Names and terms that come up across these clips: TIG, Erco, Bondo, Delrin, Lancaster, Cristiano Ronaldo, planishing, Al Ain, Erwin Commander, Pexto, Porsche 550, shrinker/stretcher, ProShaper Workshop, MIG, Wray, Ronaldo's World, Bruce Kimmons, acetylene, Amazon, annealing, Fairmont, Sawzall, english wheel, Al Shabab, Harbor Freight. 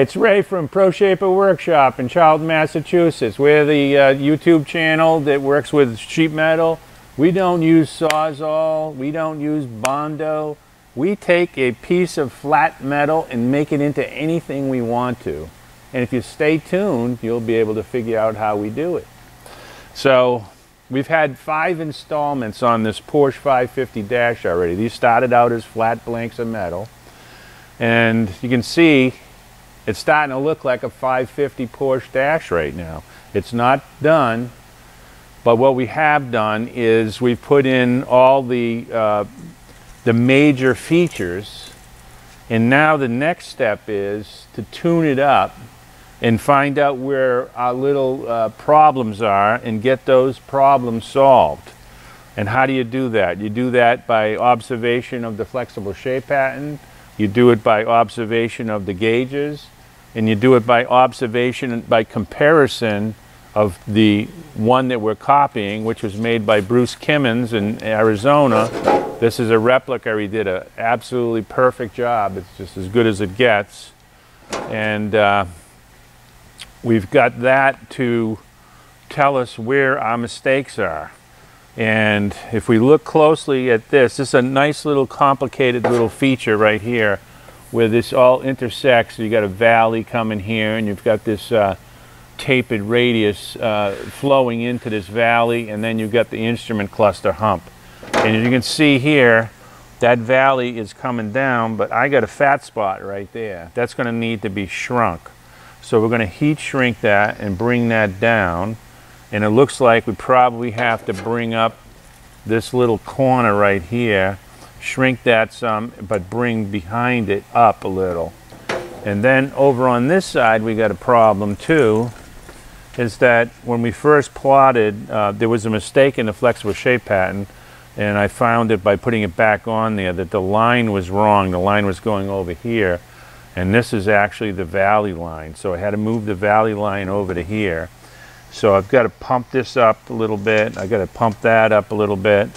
it's Wray from ProShaper Workshop in Charlton, Massachusetts. We're the YouTube channel that works with sheet metal. We don't use Sawzall, we don't use Bondo. We take a piece of flat metal and make it into anything we want to. And if you stay tuned, you'll be able to figure out how we do it. So we've had 5 installments on this Porsche 550 dash already. These started out as flat blanks of metal. And you can see it's starting to look like a 550 Porsche dash right now. It's not done, but what we have done is we've put in all the major features, and now the next step is to tune it up and find out where our little problems are and get those problems solved. And how do you do that? You do that by observation of the flexible shape pattern. You do it by observation of the gauges, and you do it by observation, by comparison of the one that we're copying, which was made by Bruce Kimmons in Arizona. This is a replica. He did an absolutely perfect job. It's just as good as it gets. And we've got that to tell us where our mistakes are. And if we look closely at this, this is a nice little complicated little feature right here where this all intersects. So you got a valley coming here, and you've got this tapered radius flowing into this valley, and then you've got the instrument cluster hump. And as you can see here, that valley is coming down, but I got a fat spot right there. That's going to need to be shrunk. So we're going to heat shrink that and bring that down. And it looks like we probably have to bring up this little corner right here, shrink that some, but bring behind it up a little. And then over on this side, we got a problem too, is that when we first plotted, there was a mistake in the flexible shape pattern, and I found it by putting it back on there, that the line was wrong. The line was going over here, and this is actually the valley line. So I had to move the valley line over to here. So I've got to pump this up a little bit. I've got to pump that up a little bit.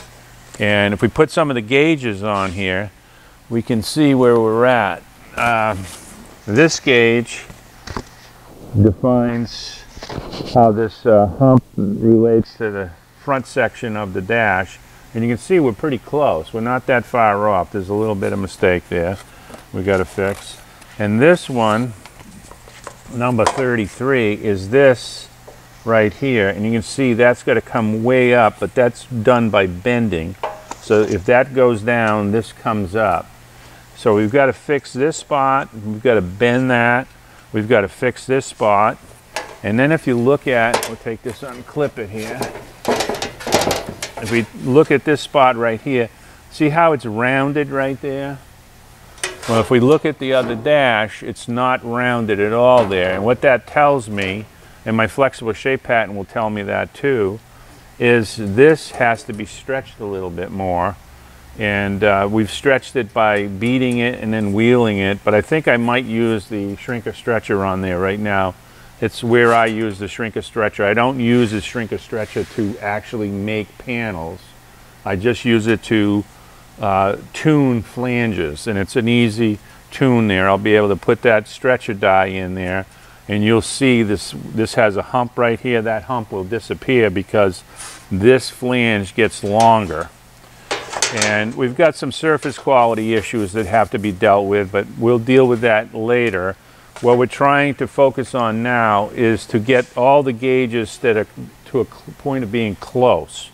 And if we put some of the gauges on here, we can see where we're at. This gauge defines how this hump relates to the front section of the dash. And you can see we're pretty close. We're not that far off. There's a little bit of mistake there we got to fix. And this one, number 33, is this right here, and you can see that's got to come way up, but that's done by bending. So if that goes down, this comes up. So we've got to fix this spot, we've got to bend that, we've got to fix this spot. And then if you look at, we'll take this, unclip it here. If we look at this spot right here, see how it's rounded right there? Well, if we look at the other dash, it's not rounded at all there. And what that tells me, and my flexible shape pattern will tell me that too, is this has to be stretched a little bit more. And we've stretched it by beating it and then wheeling it, but I think I might use the shrinker stretcher on there right now. It's where I use the shrinker stretcher. I don't use the shrinker stretcher to actually make panels. I just use it to tune flanges, and it's an easy tune there. I'll be able to put that stretcher die in there, and you'll see this has a hump right here. That hump will disappear because this flange gets longer. And we've got some surface quality issues that have to be dealt with, but we'll deal with that later. What we're trying to focus on now is to get all the gauges that are to a point of being close.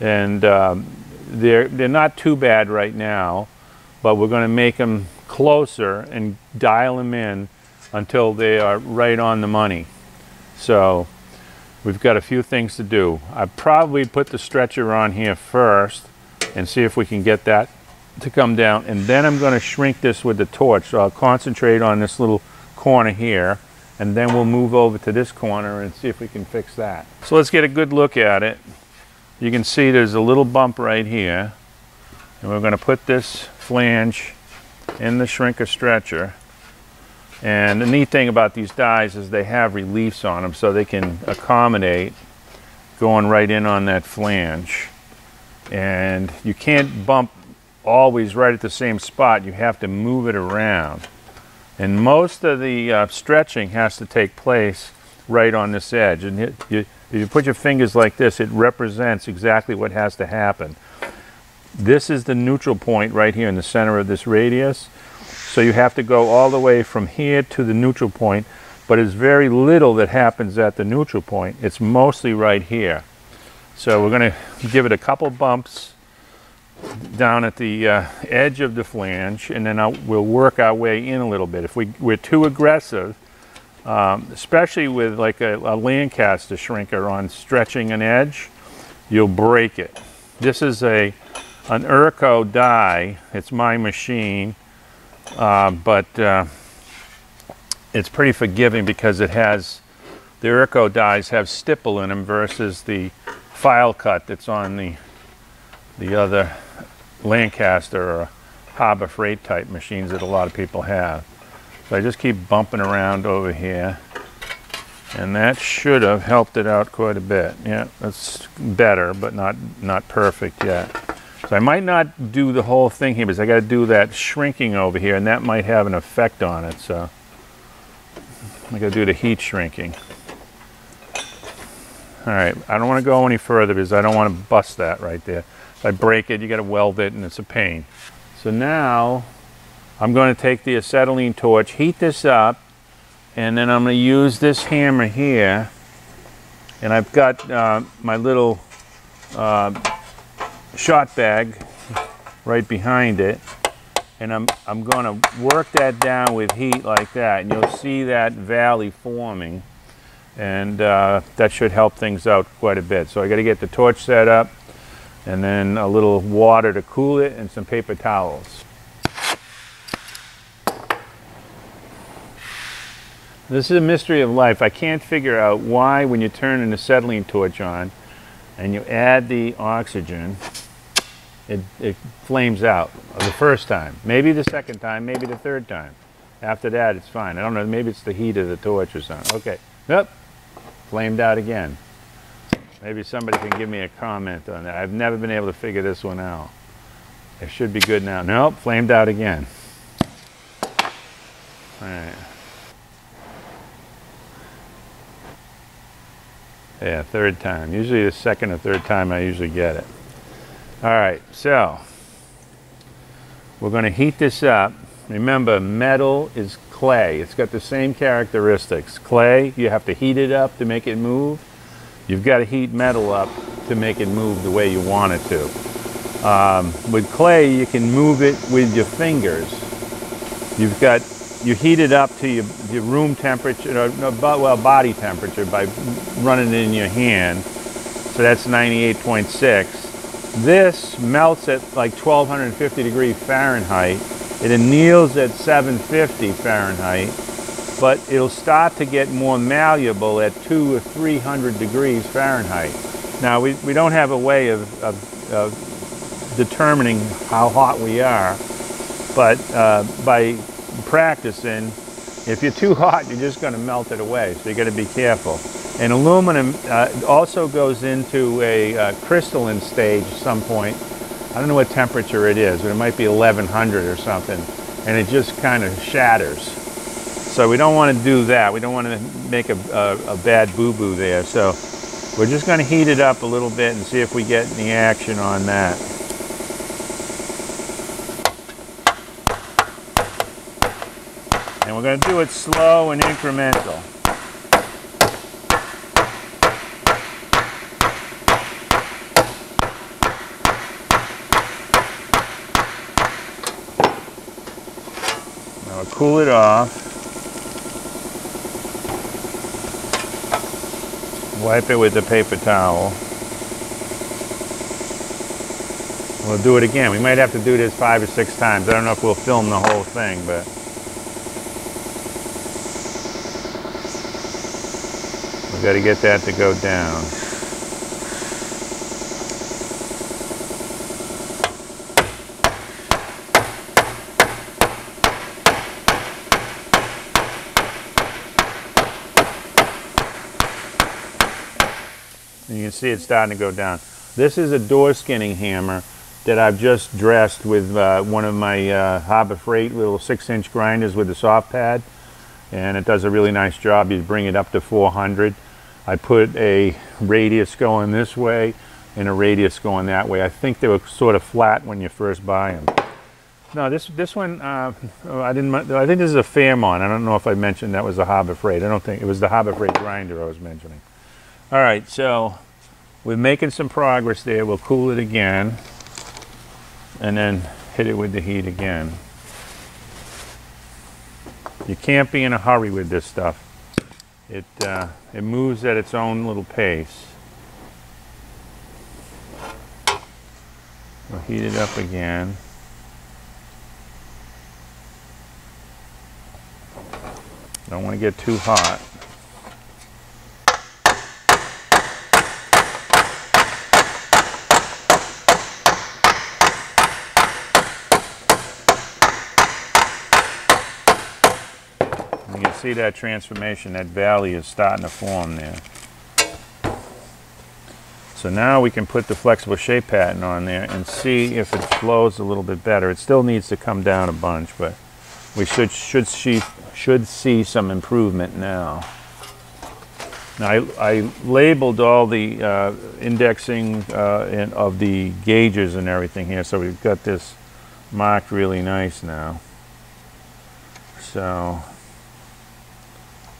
And they're not too bad right now, but we're going to make them closer and dial them in until they are right on the money. So we've got a few things to do. I probably put the stretcher on here first and see if we can get that to come down. And then I'm gonna shrink this with the torch. So I'll concentrate on this little corner here, and then we'll move over to this corner and see if we can fix that. So let's get a good look at it. You can see there's a little bump right here. And we're gonna put this flange in the shrinker stretcher. And the neat thing about these dies is they have reliefs on them, so they can accommodate going right in on that flange. And you can't bump always right at the same spot. You have to move it around. And most of the stretching has to take place right on this edge. And if you put your fingers like this, it represents exactly what has to happen. This is the neutral point right here in the center of this radius. So you have to go all the way from here to the neutral point, but it's very little that happens at the neutral point. It's mostly right here. So we're going to give it a couple bumps down at the edge of the flange, and then we'll work our way in a little bit. If we're too aggressive, especially with like a Lancaster shrinker on stretching an edge, you'll break it. This is an Erco die. It's my machine, but it's pretty forgiving because it has, the Erco dies have stipple in them versus the file cut that's on the other Lancaster or Harbor Freight type machines that a lot of people have. So I just keep bumping around over here, and that should have helped it out quite a bit. Yeah, that's better, but not perfect yet. So I might not do the whole thing here because I got to do that shrinking over here, and that might have an effect on it. So I got to do the heat shrinking. All right, I don't want to go any further because I don't want to bust that right there. If I break it, you got to weld it, and it's a pain. So now I'm going to take the acetylene torch, heat this up, and then I'm going to use this hammer here. And I've got my little shot bag right behind it, and I'm going to work that down with heat like that, and you'll see that valley forming. And that should help things out quite a bit. So I got to get the torch set up, and then a little water to cool it, and some paper towels. This is a mystery of life. I can't figure out why when you turn an acetylene torch on and you add the oxygen, it flames out the first time. Maybe the second time, maybe the third time. After that, it's fine. I don't know, maybe it's the heat of the torch or something. Okay. Nope, flamed out again. Maybe somebody can give me a comment on that. I've never been able to figure this one out. It should be good now. Nope, flamed out again. All right. Yeah, third time. Usually the second or third time I usually get it. All right, so we're going to heat this up. Remember, metal is clay. It's got the same characteristics. Clay, you have to heat it up to make it move. You've got to heat metal up to make it move the way you want it to. With clay, you can move it with your fingers. You heat it up to your room temperature, or well, body temperature by running it in your hand. So that's 98.6. This melts at like 1250 degrees Fahrenheit. It anneals at 750 Fahrenheit, but it'll start to get more malleable at 200 or 300 degrees Fahrenheit. Now, we don't have a way of determining how hot we are, but by practicing, if you're too hot, you're just going to melt it away, so you got to be careful. And aluminum also goes into a crystalline stage at some point. I don't know what temperature it is, but it might be 1100 or something, and it just kind of shatters. So we don't want to do that. We don't want to make a bad boo-boo there. So we're just going to heat it up a little bit and see if we get any action on that. And we're going to do it slow and incremental. Cool it off. Wipe it with the paper towel. We'll do it again. We might have to do this 5 or 6 times. I don't know if we'll film the whole thing, but we've got to get that to go down. You can see it's starting to go down. This is a door skinning hammer. that I've just dressed with one of my Harbor Freight little 6-inch grinders with a soft pad, and it does a really nice job. You bring it up to 400. I put a radius going this way and a radius going that way. I think they were sort of flat when you first buy them. No, this one, I think this is a Fairmont. I don't know if I mentioned that was the Harbor Freight. I don't think, it was the Harbor Freight grinder I was mentioning. All right, so we're making some progress there. We'll cool it again and then hit it with the heat again. You can't be in a hurry with this stuff. It moves at its own little pace. We'll heat it up again. Don't want to get too hot. You can see that transformation, that valley is starting to form there. So now we can put the flexible shape pattern on there and see if it flows a little bit better. It still needs to come down a bunch, but we should see some improvement now. Now I labeled all the indexing of the gauges and everything here, so we've got this marked really nice now. So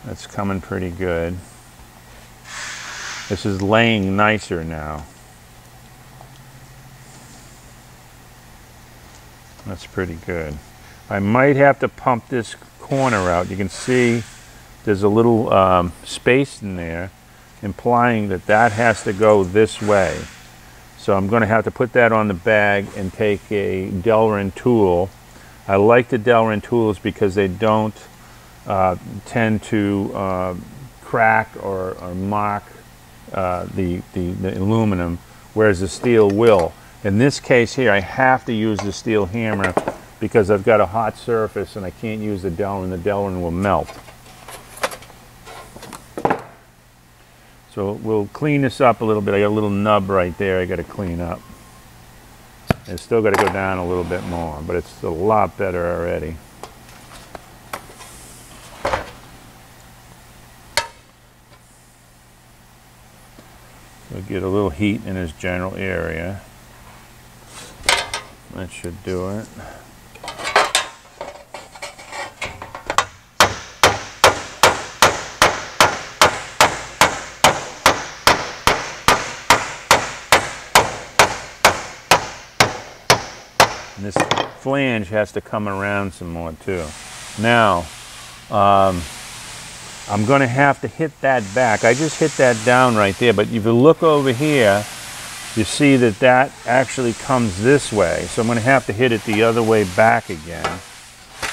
that's coming pretty good. This is laying nicer now. That's pretty good. I might have to pump this corner out. You can see there's a little space in there, implying that that has to go this way. So I'm going to have to put that on the bag and take a Delrin tool. I like the Delrin tools because they don't tend to crack or mock the aluminum, whereas the steel will. In this case here, I have to use the steel hammer because I've got a hot surface and I can't use the Delrin. The Delrin will melt. So we'll clean this up a little bit. I got a little nub right there I got to clean up. It's still got to go down a little bit more, but it's a lot better already. We'll get a little heat in this general area. That should do it. This flange has to come around some more too. Now, I'm going to have to hit that back. I just hit that down right there, but if you look over here, you see that that actually comes this way. So I'm going to have to hit it the other way back again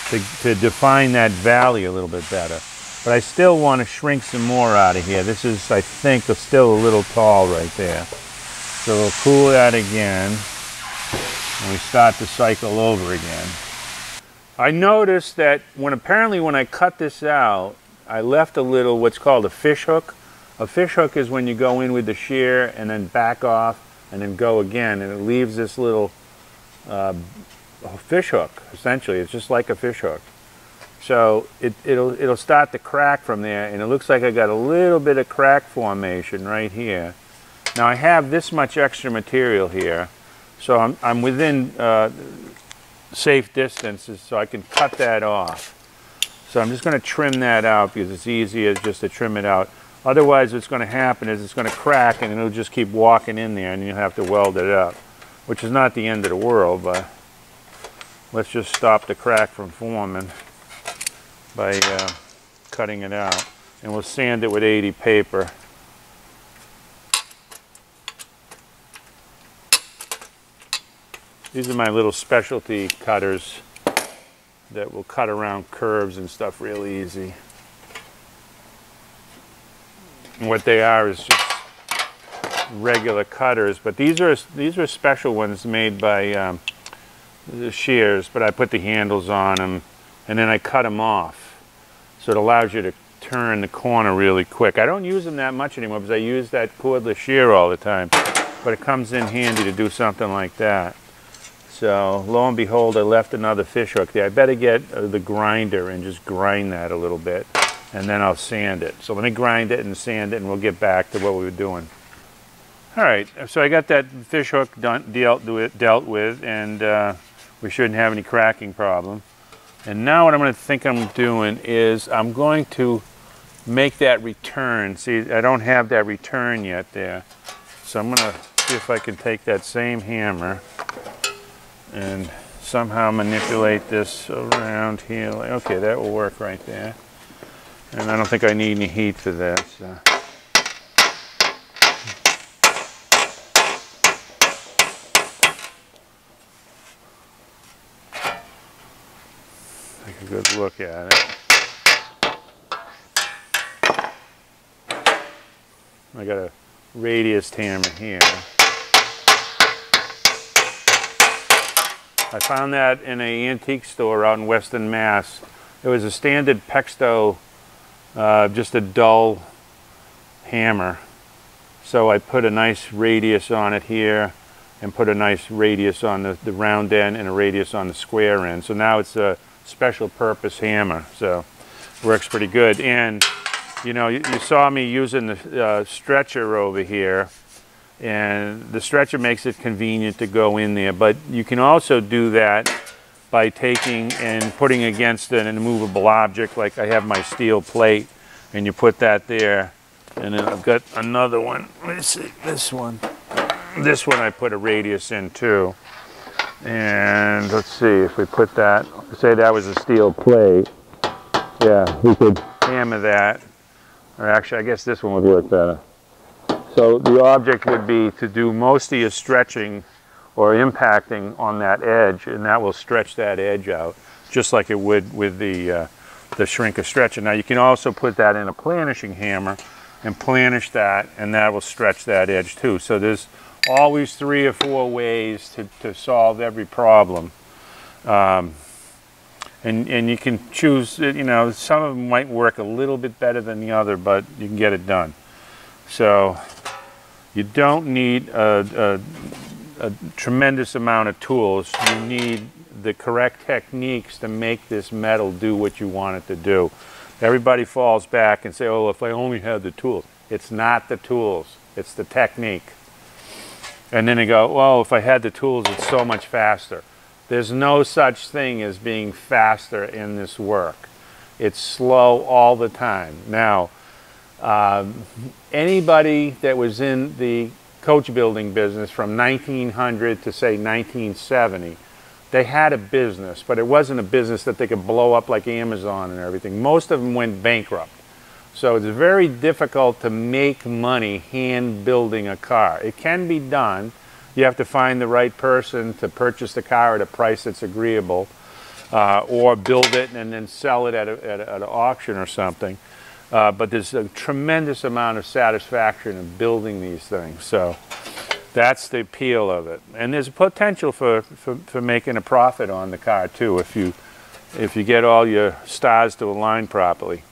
to define that valley a little bit better. But I still want to shrink some more out of here. This is, I think, still a little tall right there. So we'll cool that again. And we start to cycle over again. I noticed that apparently when I cut this out, I left a little what's called a fish hook. A fish hook is when you go in with the shear and then back off and then go again, and it leaves this little fish hook. Essentially, it's just like a fish hook. So it'll start to crack from there, and it looks like I got a little bit of crack formation right here. Now I have this much extra material here. So I'm within safe distances, so I can cut that off. So I'm just going to trim that out because it's easier just to trim it out. Otherwise, what's going to happen is it's going to crack and it'll just keep walking in there and you'll have to weld it up, which is not the end of the world, but let's just stop the crack from forming by cutting it out. And we'll sand it with 80 paper. These are my little specialty cutters that will cut around curves and stuff real easy. And what they are is just regular cutters, but these are special ones made by the shears, but I put the handles on them and then I cut them off. So it allows you to turn the corner really quick. I don't use them that much anymore because I use that cordless shear all the time, but it comes in handy to do something like that. So lo and behold, I left another fish hook there. I better get the grinder and just grind that a little bit, and then I'll sand it. So let me grind it and sand it, and we'll get back to what we were doing. All right, so I got that fish hook dealt with, and we shouldn't have any cracking problem. And now what I'm going to think I'm doing is I'm going to make that return. See, I don't have that return yet there. So I'm going to see if I can take that same hammer and somehow manipulate this around here. Okay, that will work right there. And I don't think I need any heat for that. So. Take a good look at it. I got a radius hammer here. I found that in an antique store out in Western Mass. It was a standard Pexto, just a dull hammer. So I put a nice radius on it here, and put a nice radius on the round end and a radius on the square end. So now it's a special purpose hammer. So works pretty good. And you know, you saw me using the stretcher over here, and the stretcher makes it convenient to go in there, but you can also do that by taking and putting against an immovable object, like I have my steel plate, and you put that there. And then I've got another one, let's see, this one I put a radius in too. And let's see, if we put that, say that was a steel plate, yeah, we could hammer that, or actually I guess this one would work better. So the object would be to do most of your stretching or impacting on that edge, and that will stretch that edge out, just like it would with the shrinker stretcher. Now you can also put that in a planishing hammer and planish that, and that will stretch that edge too. So there's always 3 or 4 ways to solve every problem. And you can choose, you know, some of them might work a little bit better than the other, but you can get it done. So you don't need a tremendous amount of tools. You need the correct techniques to make this metal do what you want it to do. Everybody falls back and say, oh, if I only had the tools. It's not the tools, it's the technique. And then they go, oh, if I had the tools, it's so much faster. There's no such thing as being faster in this work. It's slow all the time. Now, anybody that was in the coach building business from 1900 to say 1970, they had a business, but it wasn't a business that they could blow up like Amazon and everything. Most of them went bankrupt. So it's very difficult to make money hand building a car. It can be done. You have to find the right person to purchase the car at a price that's agreeable, or build it and then sell it at an auction or something. But there's a tremendous amount of satisfaction in building these things. So that's the appeal of it. And there's a potential for making a profit on the car too, if you get all your stars to align properly.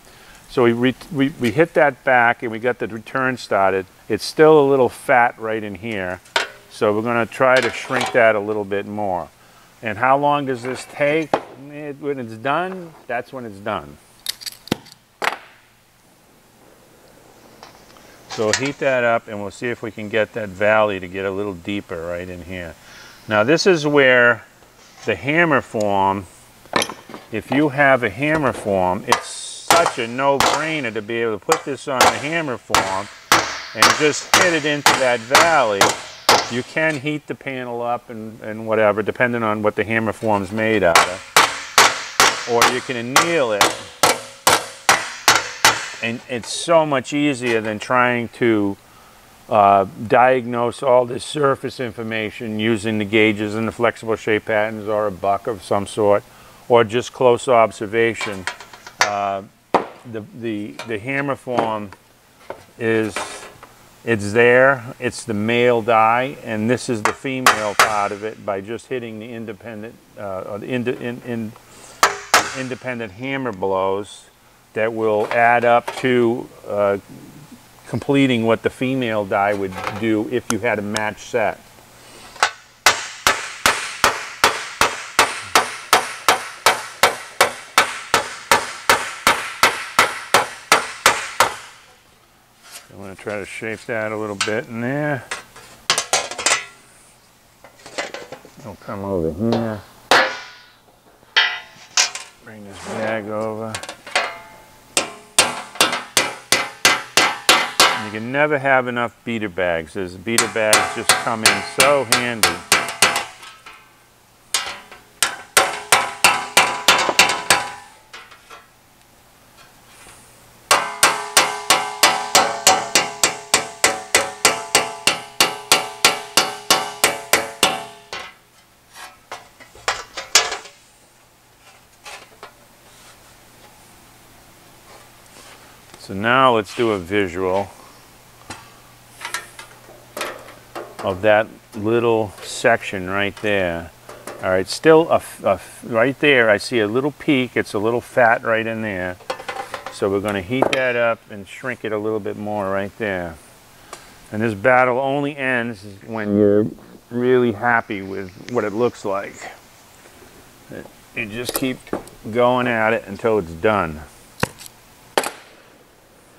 So we hit that back and we got the return started. It's still a little fat right in here. So we're gonna try to shrink that a little bit more. And how long does this take? When it's done, that's when it's done. So we'll heat that up and we'll see if we can get that valley to get a little deeper right in here. Now this is where the hammer form, if you have a hammer form, it's such a no-brainer to be able to put this on the hammer form and just hit it into that valley. You can heat the panel up and whatever, depending on what the hammer form's made out of. Or you can anneal it. And it's so much easier than trying to diagnose all this surface information using the gauges and the flexible shape patterns or a buck of some sort, or just close observation. The hammer form is, it's there, it's the male die, and this is the female part of it by just hitting the independent independent hammer blows that will add up to completing what the female die would do if you had a match set. try to shape that a little bit in there. We'll come over here. Bring this bag over. You can never have enough beater bags. Those beater bags just come in so handy. So now let's do a visual of that little section right there. All right, still right there, I see a little peak. It's a little fat right in there. So we're gonna heat that up and shrink it a little bit more right there. And this battle only ends when you're really happy with what it looks like. You just keep going at it until it's done.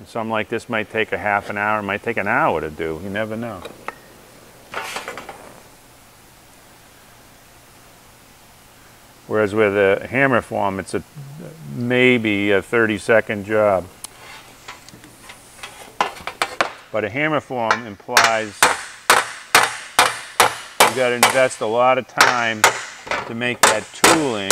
Something like this might take a half an hour, might take an hour to do. You never know. Whereas with a hammer form, it's a maybe a 30-second job. But a hammer form implies you got to invest a lot of time to make that tooling.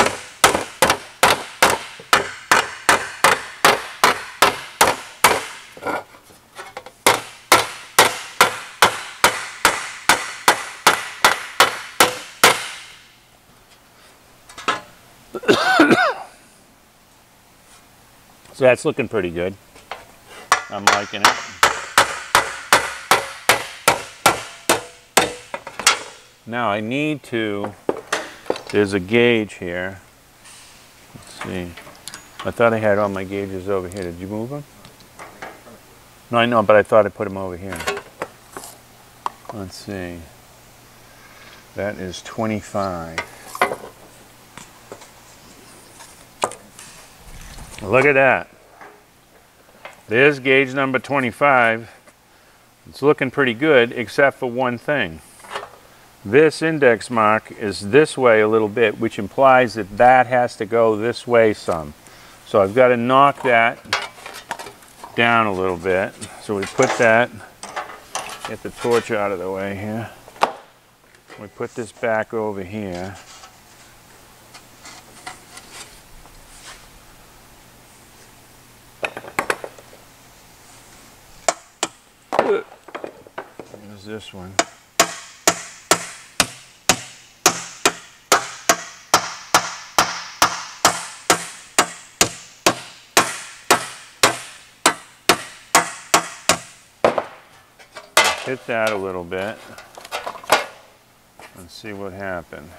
So that's looking pretty good. I'm liking it. Now I need to, there's a gauge here. Let's see. I thought I had all my gauges over here. Did you move them? No, I know, but I thought I put them over here. Let's see. That is 25. Look at that. There's gauge number 25. It's looking pretty good, except for one thing. This index mark is this way a little bit, which implies that that has to go this way some. So I've got to knock that down a little bit. So we put that, get the torch out of the way here. We put this back over here. This one. Hit that a little bit and see what happened.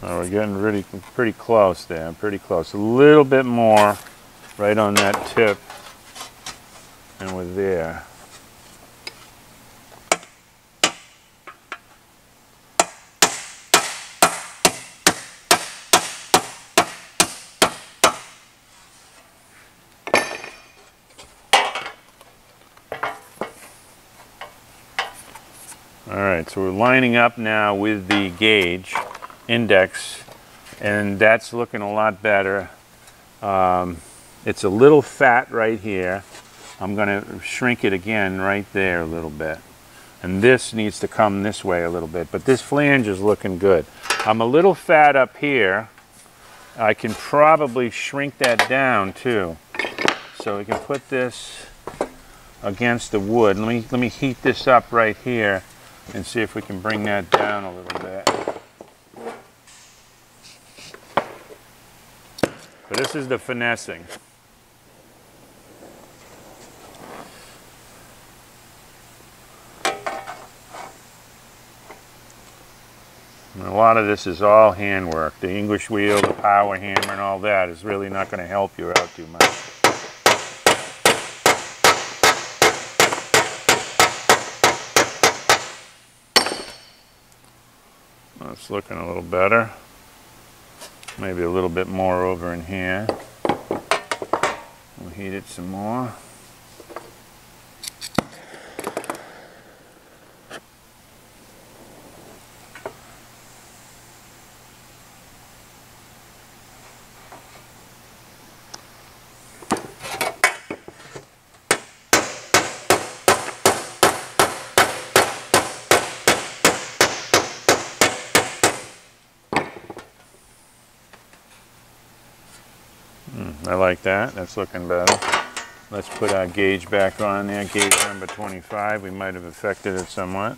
Well, we're getting really pretty close there, pretty close. A little bit more right on that tip and we're there. So we're lining up now with the gauge index, and that's looking a lot better. It's a little fat right here. I'm going to shrink it again right there a little bit. And this needs to come this way a little bit, but this flange is looking good. I'm a little fat up here. I can probably shrink that down too. So we can put this against the wood. Let me heat this up right here and see if we can bring that down a little bit. But this is the finessing. And a lot of this is all handwork. The English wheel, the power hammer, and all that is really not going to help you out too much. It's looking a little better. Maybe a little bit more over in here. We'll heat it some more. I like that. That's looking better. Let's put our gauge back on there, gauge number 25. We might have affected it somewhat.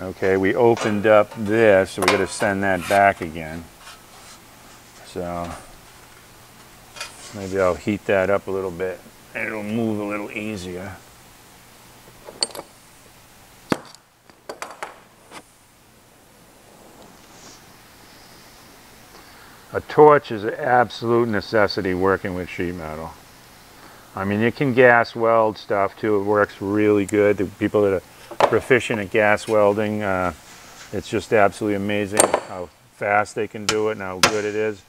Okay, we opened up this, so we got to send that back again. So maybe I'll heat that up a little bit. It'll move a little easier. A torch is an absolute necessity working with sheet metal. I mean, you can gas weld stuff too. It works really good. The people that are proficient at gas welding, it's just absolutely amazing how fast they can do it and how good it is.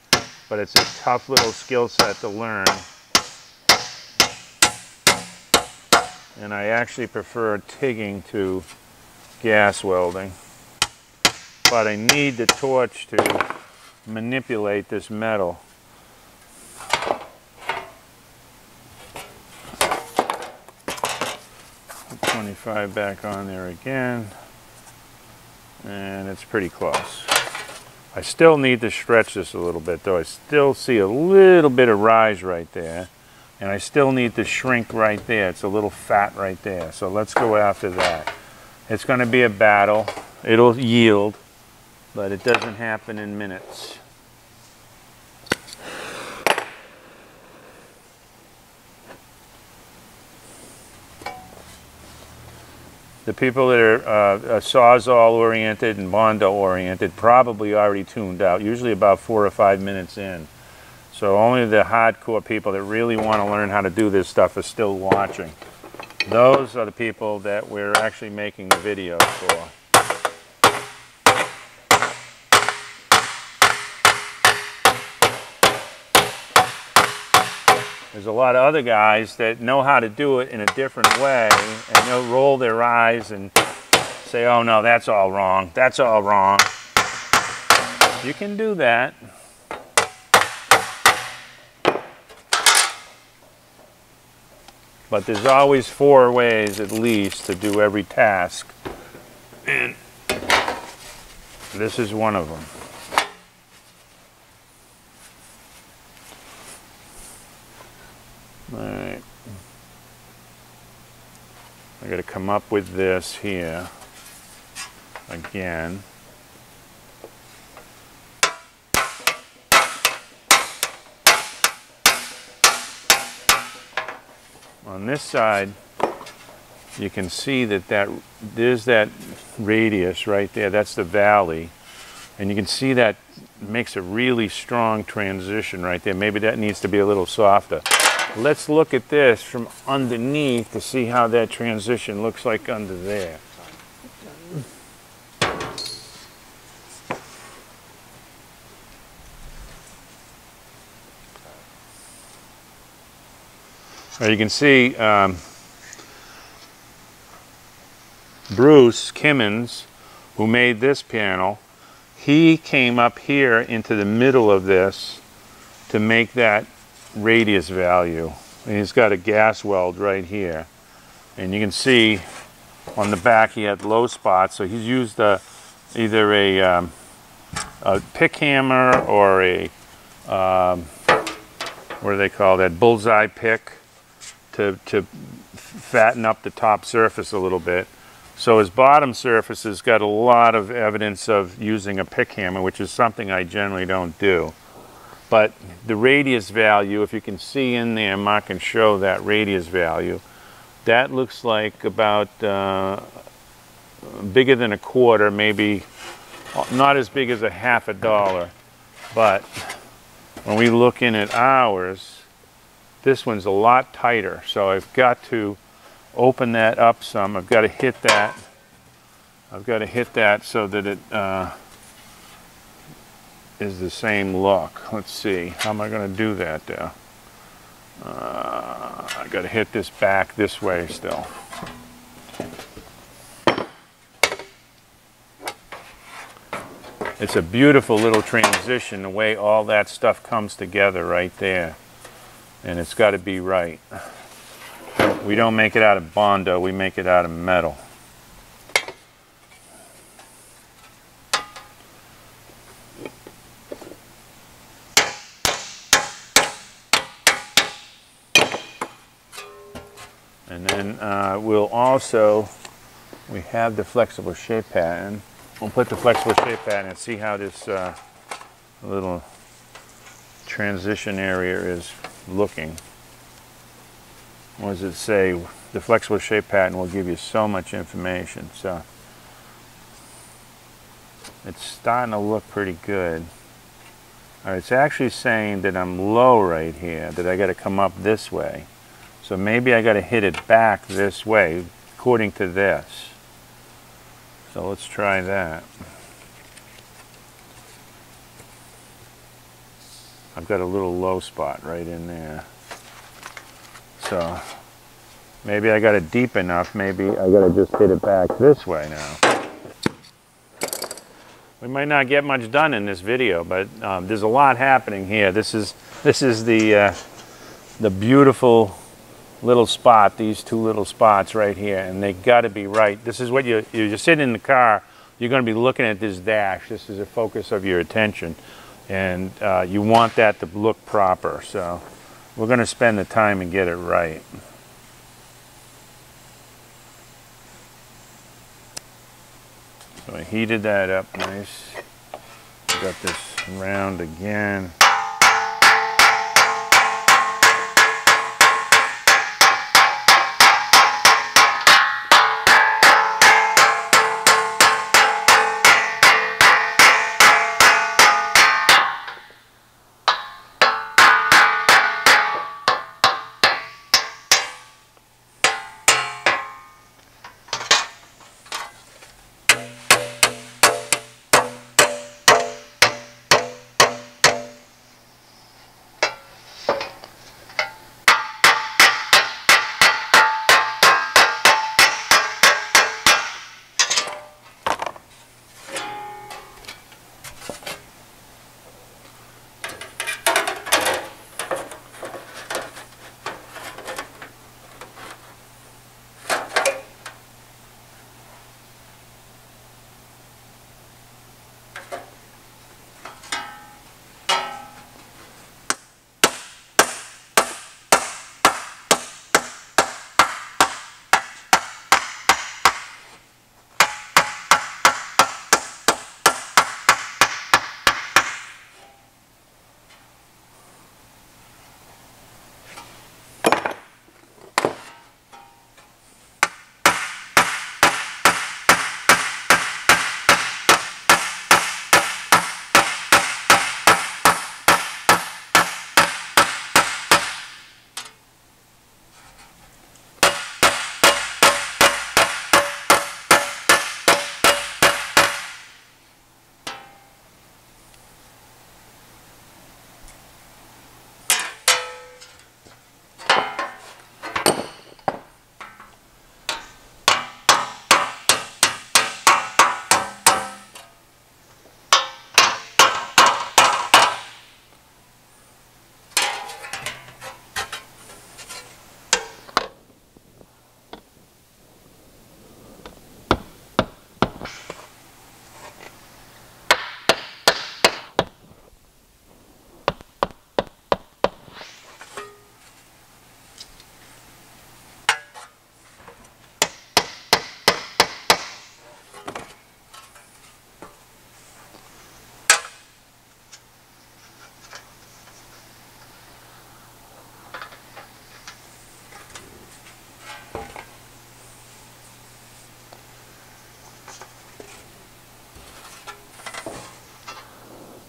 But it's a tough little skill set to learn. And I actually prefer TIGging to gas welding. But I need the torch to manipulate this metal. Put 25 back on there again, and it's pretty close. I still need to stretch this a little bit though. I still see a little bit of rise right there, and I still need to shrink right there. It's a little fat right there, so let's go after that. It's going to be a battle. It'll yield, but it doesn't happen in minutes. The people that are Sawzall oriented and Bondo oriented probably already tuned out, usually about 4 or 5 minutes in. So only the hardcore people that really want to learn how to do this stuff are still watching. Those are the people that we're actually making the video for. There's a lot of other guys that know how to do it in a different way, and they'll roll their eyes and say, oh no, that's all wrong, that's all wrong. You can do that. But there's always 4 ways at least to do every task. And this is one of them. Alright, I gotta come up with this here again. On this side, you can see that, there's that radius right there, that's the valley. And you can see that makes a really strong transition right there. Maybe that needs to be a little softer. Let's look at this from underneath to see how that transition looks like under there. Now you can see Bruce Kimmons, who made this panel, he came up here into the middle of this to make that radius value, and he's got a gas weld right here, and you can see on the back he had low spots, so he's used either a pick hammer or a what do they call that, bullseye pick, to fatten up the top surface a little bit. So his bottom surface has got a lot of evidence of using a pick hammer, which is something I generally don't do. But the radius value, if you can see in there, Mark can show that radius value. That looks like about bigger than a quarter, maybe not as big as a $0.50. But when we look in at ours, this one's a lot tighter. So I've got to open that up some. I've got to hit that. I've got to hit that so that it is the same look. Let's see, how am I going to do that though? I got to hit this back this way still. It's a beautiful little transition, the way all that stuff comes together right there. And it's got to be right. We don't make it out of Bondo, we make it out of metal. And then we'll also, we have the flexible shape pattern. We'll put the flexible shape pattern and see how this little transition area is looking. What does it say? The flexible shape pattern will give you so much information. So it's starting to look pretty good. All right, it's actually saying that I'm low right here, that I got to come up this way. So maybe I got to hit it back this way, according to this. So let's try that. I've got a little low spot right in there. So maybe I got it deep enough. Maybe I got to just hit it back this way now. We might not get much done in this video, but there's a lot happening here. This is the beautiful little spot, these two little spots right here, and they got to be right. This is what you're sitting in the car, you're going to be looking at this dash. This is the focus of your attention, and you want that to look proper. So we're going to spend the time and get it right. So I heated that up nice. Got this round again.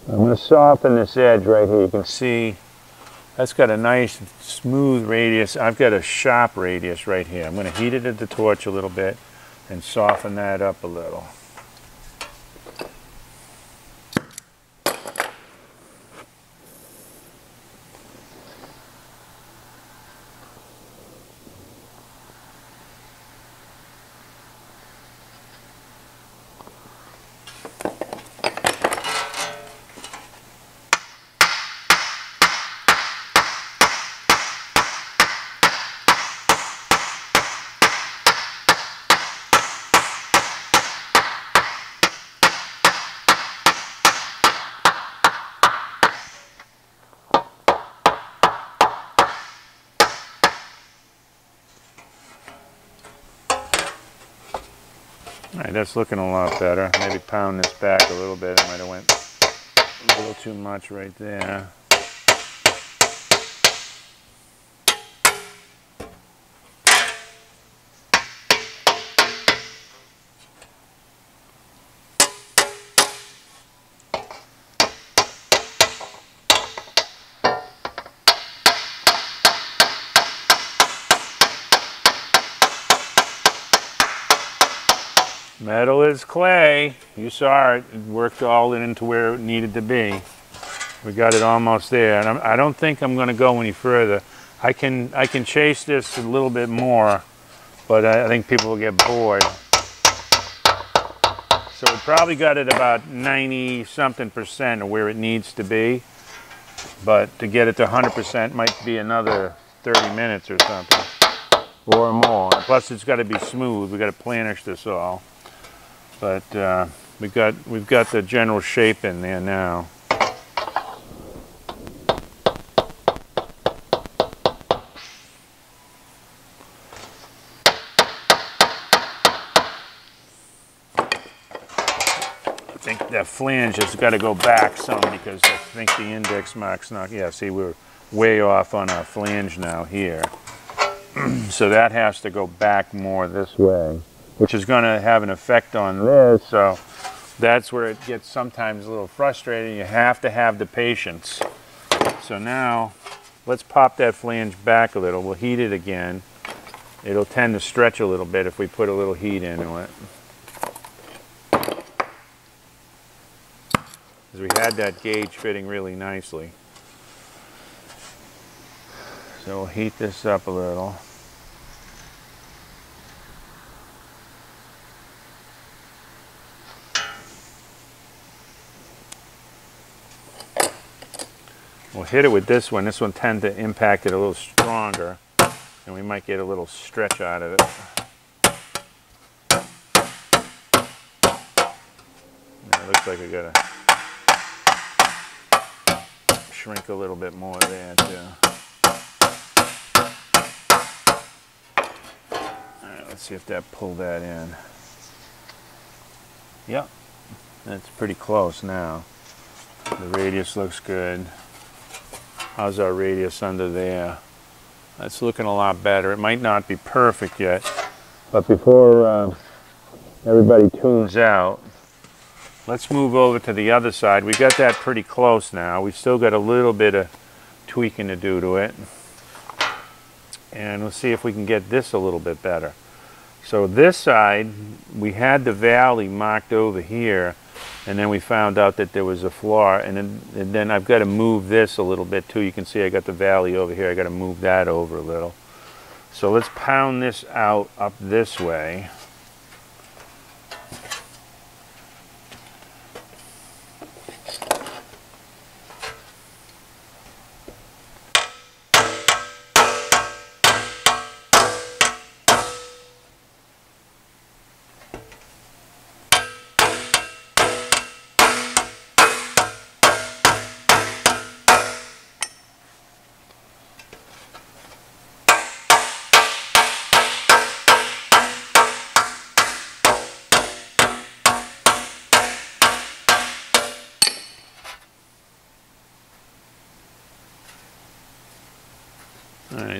I'm going to soften this edge right here. You can see that's got a nice smooth radius. I've got a sharp radius right here. I'm going to heat it at the torch a little bit and soften that up a little. Alright, that's looking a lot better. Maybe pound this back a little bit. I might have went a little too much right there. Metal is clay. You saw it. It worked all into where it needed to be. We got it almost there, and I don't think I'm going to go any further. I can chase this a little bit more, but I think people will get bored. So we probably got it about 90-something% of where it needs to be, but to get it to 100% might be another 30 minutes or something, or more. Plus, it's got to be smooth. We got to planish this all. But we've got the general shape in there now. I think that flange has got to go back some because I think the index mark's not. Yeah, see, we're way off on our flange now here. So that has to go back more this way, which is going to have an effect on this, so that's where it gets sometimes a little frustrating. You have to have the patience. So now, let's pop that flange back a little. We'll heat it again. It'll tend to stretch a little bit if we put a little heat into it. Because we had that gauge fitting really nicely. So we'll heat this up a little. We'll hit it with this one. This one tends to impact it a little stronger, and we might get a little stretch out of it. It looks like we gotta shrink a little bit more there too. All right, let's see if that pulled that in. Yep, that's pretty close now. The radius looks good. How's our radius under there? That's looking a lot better. It might not be perfect yet, but before everybody tunes out, let's move over to the other side. We got that pretty close now. We've still got a little bit of tweaking to do to it. And we'll see if we can get this a little bit better. So this side, we had the valley marked over here, and then we found out that there was a flaw, and then I've got to move this a little bit too. You can see I got the valley over here. I got to move that over a little. So let's pound this out up this way.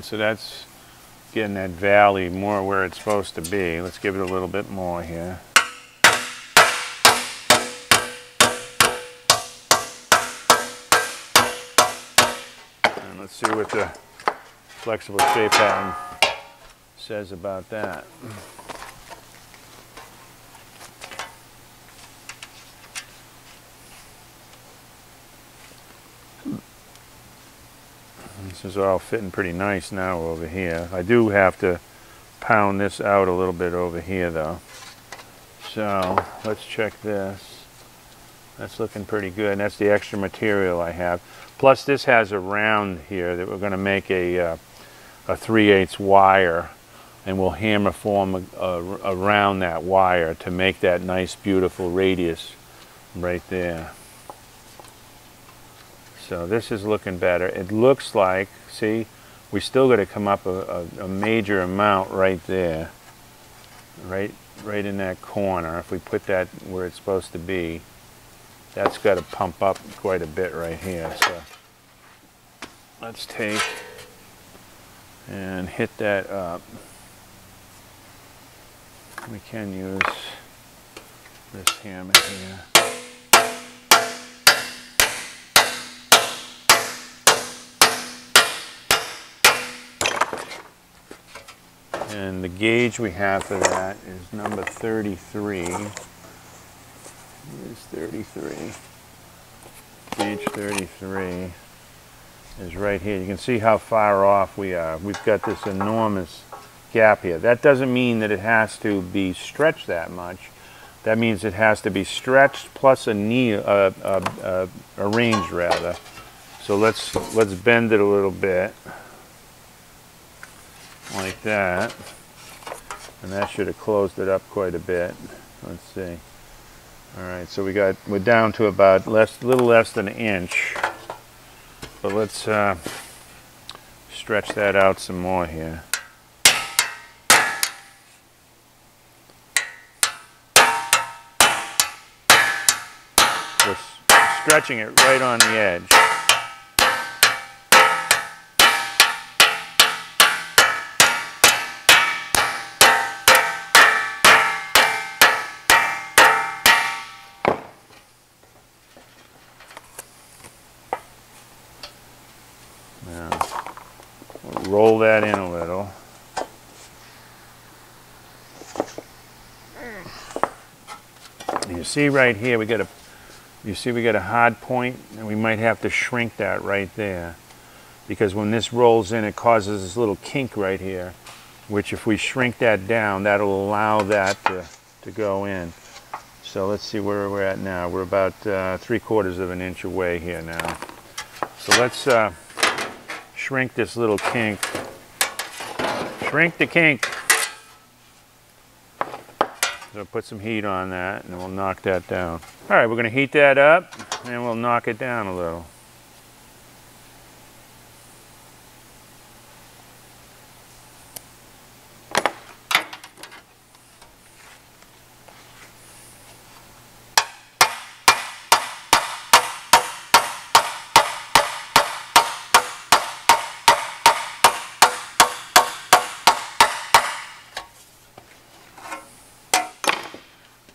So that's getting that valley more where it's supposed to be. Let's give it a little bit more here. And let's see what the flexible shape pattern says about that. This is all fitting pretty nice now over here. I do have to pound this out a little bit over here though. So let's check this. That's looking pretty good. And that's the extra material I have. Plus this has a round here that we're going to make a 3/8 wire, and we'll hammer form around that wire to make that nice beautiful radius right there. So this is looking better. It looks like, see, we still got to come up a major amount right there. Right right in that corner, if we put that where it's supposed to be, that's got to pump up quite a bit right here. So let's take and hit that up. We can use this hammer here. And the gauge we have for that is number 33. Where's 33? Gauge 33 is right here. You can see how far off we are. We've got this enormous gap here. That doesn't mean that it has to be stretched that much. That means it has to be stretched plus a range rather. So let's bend it a little bit. Like that, and that should have closed it up quite a bit. Let's see. All right, so we're down to about a little less than an inch, but let's stretch that out some more here. Just stretching it right on the edge. Roll that in a little. And you see right here, we got a hard point, and we might have to shrink that right there, because when this rolls in, it causes this little kink right here, which if we shrink that down, that'll allow that to go in. So let's see where we're at now. We're about 3/4 of an inch away here now. So let's shrink this little kink. Shrink the kink. So put some heat on that and we'll knock that down. All right, we're going to heat that up and we'll knock it down a little.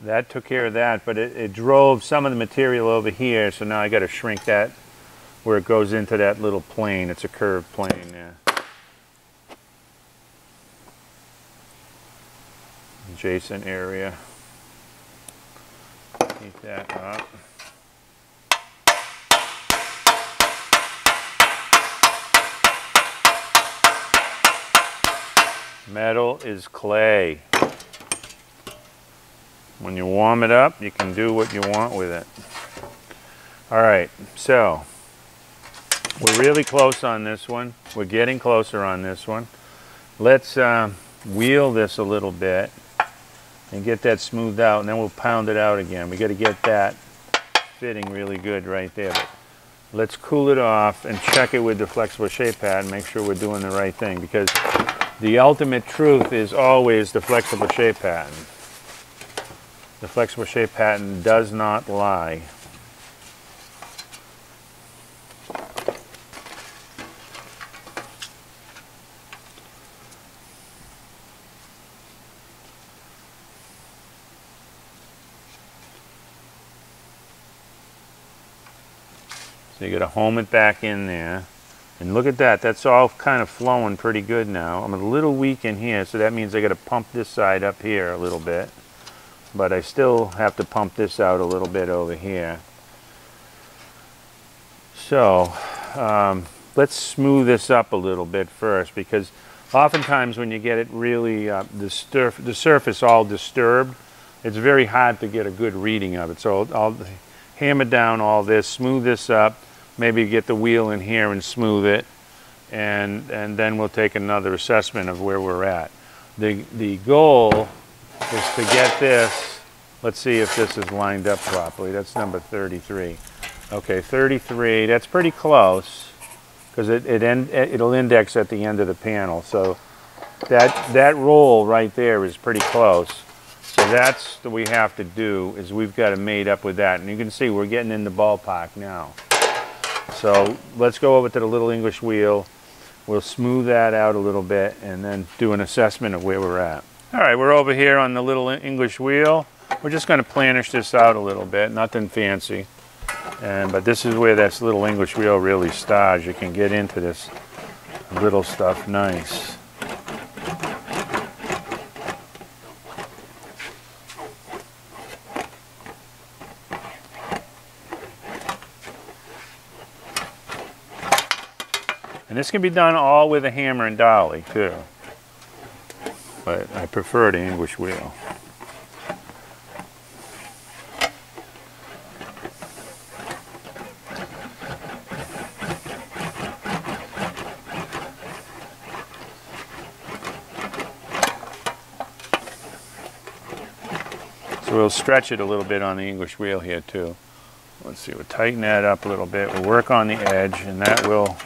That took care of that, but it drove some of the material over here, so now I got to shrink that where it goes into that little plane. It's a curved plane there. Adjacent area. Heat that up. Metal is clay. When you warm it up, you can do what you want with it. All right, so we're really close on this one. We're getting closer on this one. Let's wheel this a little bit and get that smoothed out, and then we'll pound it out again. We got to get that fitting really good right there. But let's cool it off and check it with the flexible shape pad and make sure we're doing the right thing, because the ultimate truth is always the flexible shape pad. The flexible shape pattern does not lie. So you got to home it back in there. And look at that, that's all kind of flowing pretty good now. I'm a little weak in here, so that means I got to pump this side up here a little bit. But I still have to pump this out a little bit over here. So let's smooth this up a little bit first, because oftentimes when you get it really the surface all disturbed, it's very hard to get a good reading of it. So I'll hammer down all this, smooth this up, maybe get the wheel in here and smooth it, and then we'll take another assessment of where we're at. The goal is to get this. Let's see if this is lined up properly. That's number 33. Okay, 33. That's pretty close, because it'll index at the end of the panel. So that roll right there is pretty close. So that's what we have to do, is we've got to mate up with that. And you can see we're getting in the ballpark now. So let's go over to the little English wheel. We'll smooth that out a little bit and then do an assessment of where we're at. All right, we're over here on the little English wheel. We're just going to planish this out a little bit, nothing fancy. But this is where this little English wheel really starts. You can get into this little stuff nice. And this can be done all with a hammer and dolly too, but I prefer the English wheel. So we'll stretch it a little bit on the English wheel here too. Let's see, we'll tighten that up a little bit. We'll work on the edge, and that will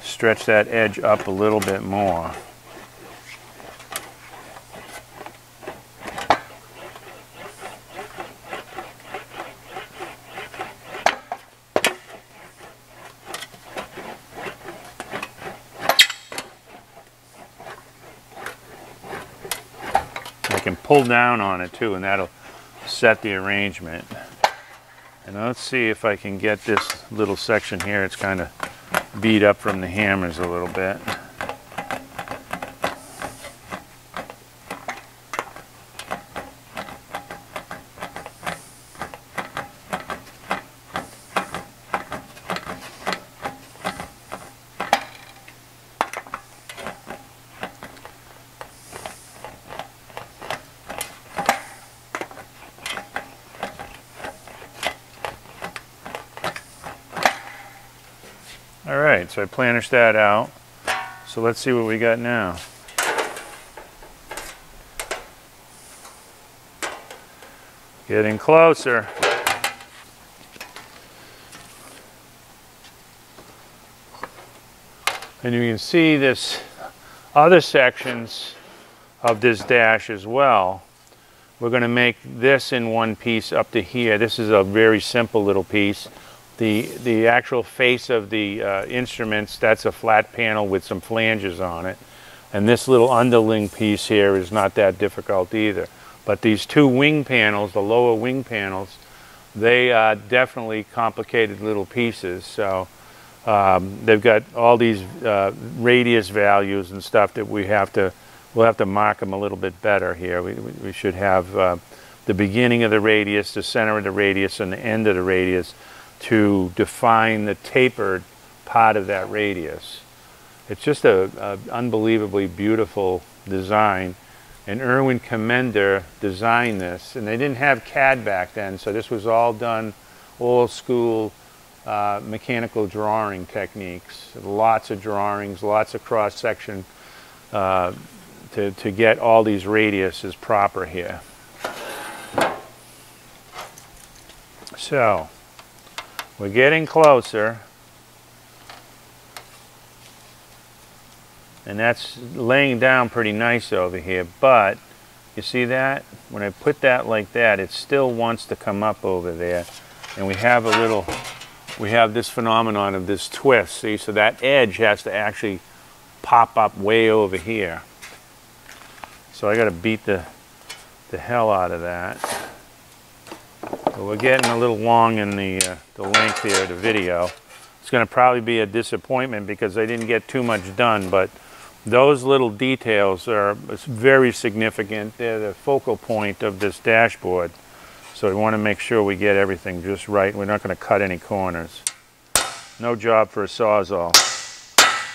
stretch that edge up a little bit more. I can pull down on it too, and that'll set the arrangement. And let's see if I can get this little section here. It's kind of beat up from the hammers a little bit. Alright, so I planished that out. So let's see what we got now. Getting closer. And you can see this other sections of this dash as well. We're going to make this in one piece up to here. This is a very simple little piece. The actual face of the instruments, that's a flat panel with some flanges on it. And this little underling piece here is not that difficult either. But these two wing panels, the lower wing panels, they are definitely complicated little pieces. So they've got all these radius values and stuff that we'll have to mark them a little bit better here. We should have the beginning of the radius, the center of the radius, and the end of the radius, to define the tapered part of that radius. It's just a unbelievably beautiful design. And Erwin Commander designed this, and they didn't have CAD back then, so this was all done old school mechanical drawing techniques. Lots of drawings, lots of cross section to get all these radiuses proper here. So we're getting closer, and that's laying down pretty nice over here, but you see that? When I put that like that, it still wants to come up over there, and we have this phenomenon of this twist, see? So that edge has to actually pop up way over here. So I gotta beat the hell out of that. Well, we're getting a little long in the length here of the video. It's going to probably be a disappointment because I didn't get too much done, but those little details are very significant. They're the focal point of this dashboard. So we want to make sure we get everything just right. We're not going to cut any corners. No job for a Sawzall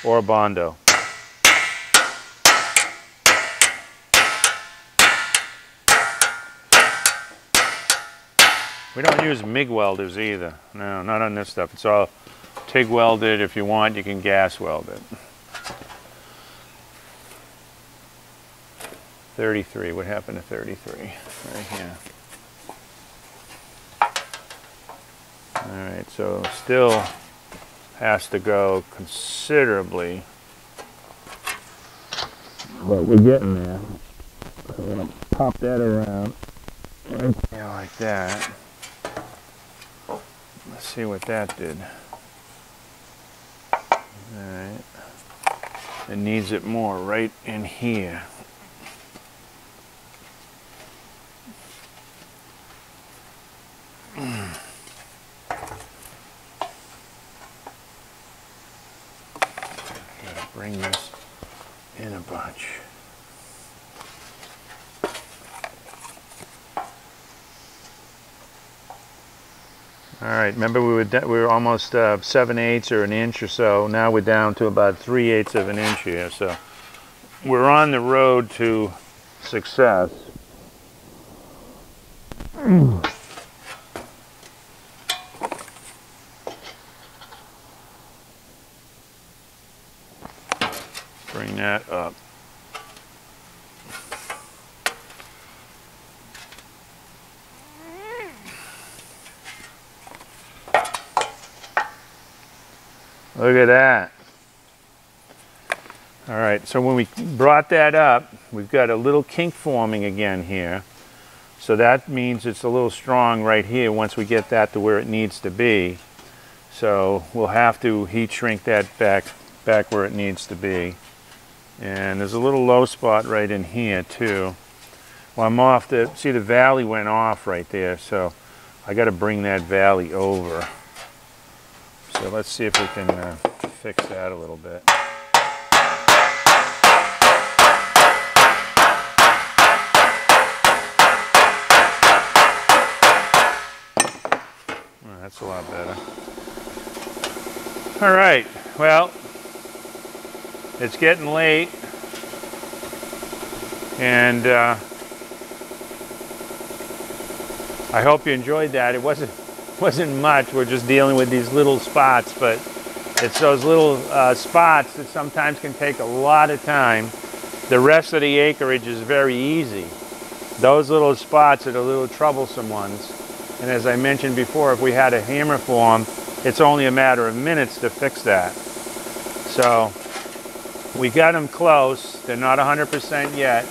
or a Bondo. We don't use MIG welders either. No, not on this stuff. It's all TIG welded. If you want, you can gas weld it. 33, what happened to 33? Right here. All right, so still has to go considerably. But we're getting there. So we're gonna pop that around. Yeah, like that. Let's see what that did. Alright. It needs it more right in here. Gotta bring this in a bunch. All right, remember we were almost 7/8 or an inch or so. Now we're down to about 3/8 of an inch here. So we're on the road to success. Bring that up. Look at that. All right, so when we brought that up, we've got a little kink forming again here. So that means it's a little strong right here once we get that to where it needs to be. So we'll have to heat shrink that back where it needs to be. And there's a little low spot right in here too. Well, I'm off the, see the valley went off right there, so I gotta bring that valley over. So let's see if we can fix that a little bit. Well, that's a lot better. All right, well, it's getting late, and I hope you enjoyed that. It wasn't much. We're just dealing with these little spots, but it's those little spots that sometimes can take a lot of time. The rest of the acreage is very easy. Those little spots are the little troublesome ones. And as I mentioned before, if we had a hammer form, it's only a matter of minutes to fix that. So we got them close. They're not 100% yet.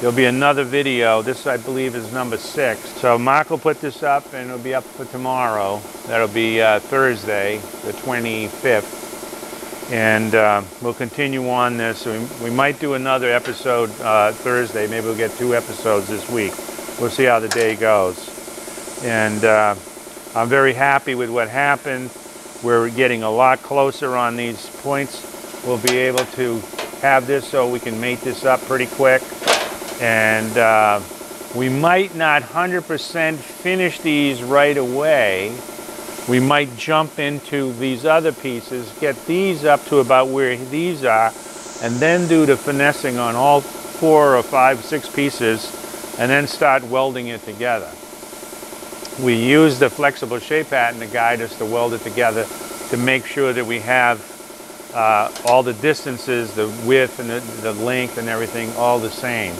There'll be another video. This, I believe, is number 6. So Mark will put this up, and it'll be up for tomorrow. That'll be Thursday, the 25th. And we'll continue on this. We might do another episode Thursday. Maybe we'll get 2 episodes this week. We'll see how the day goes. And I'm very happy with what happened. We're getting a lot closer on these points. We'll be able to have this so we can mate this up pretty quick. And we might not 100% finish these right away. We might jump into these other pieces, get these up to about where these are, and then do the finessing on all 4 or 5, 6 pieces, and then start welding it together. We use the flexible shape pattern to guide us to weld it together to make sure that we have all the distances, the width and the length and everything all the same.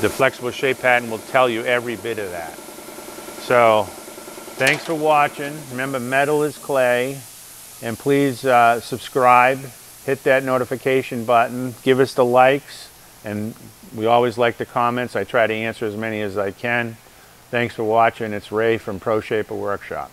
The flexible shape pattern will tell you every bit of that. So, thanks for watching. Remember, metal is clay. And please subscribe, hit that notification button, give us the likes, and we always like the comments. I try to answer as many as I can. Thanks for watching. It's Wray from ProShaper Workshop.